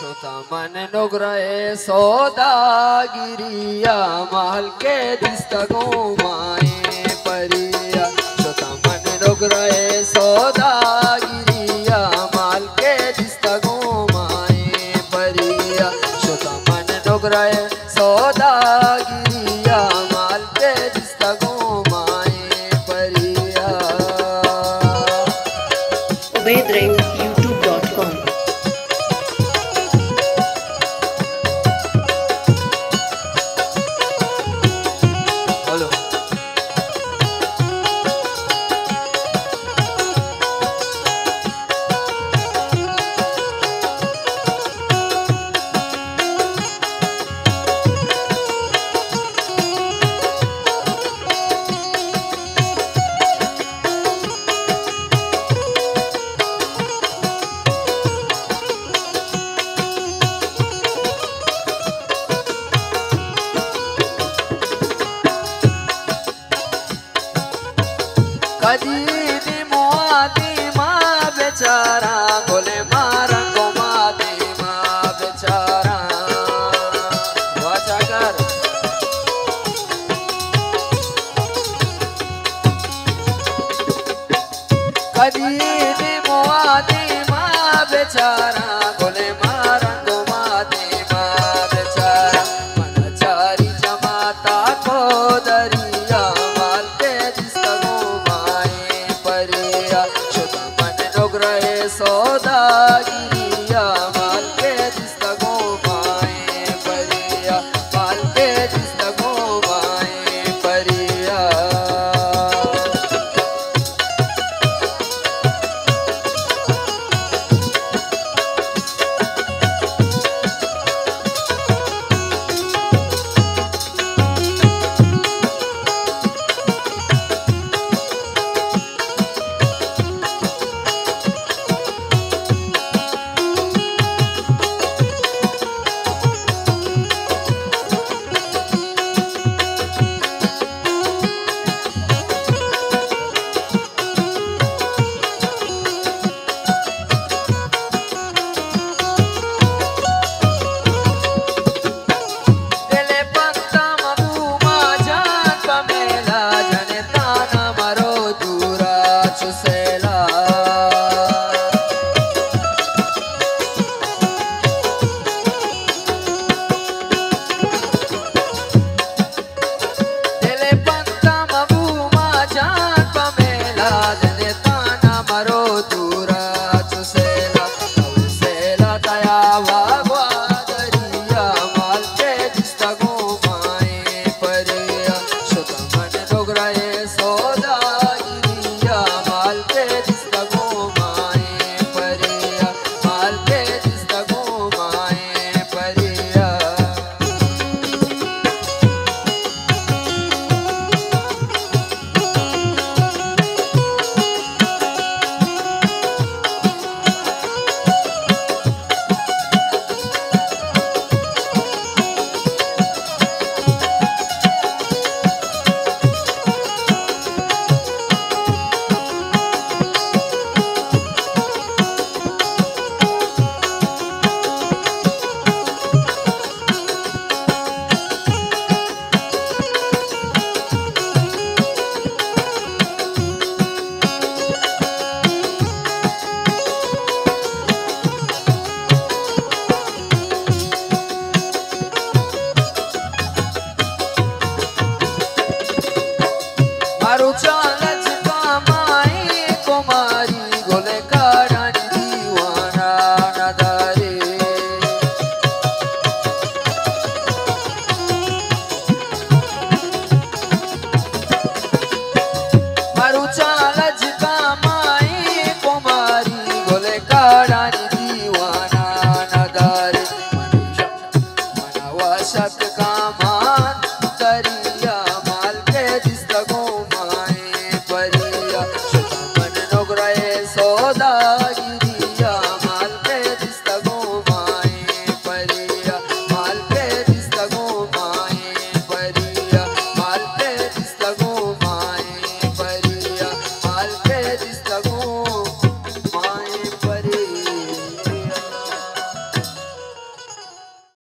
मन नुग्रहे सौदागिरिया महल के दिस्तगो माए परिया श्रोता मन नुग्रहे सौदागिरिया महल के दिस्तगो माए परिया श्रोता मन नुग्रहे सौदागिरिया महल के दिस्तगो माए परिया। उबेद कदी मोदी माँ बेचारा बोले मारा को मादी माँ बेचारा वाचा कर कदी मोदी माँ बेचारा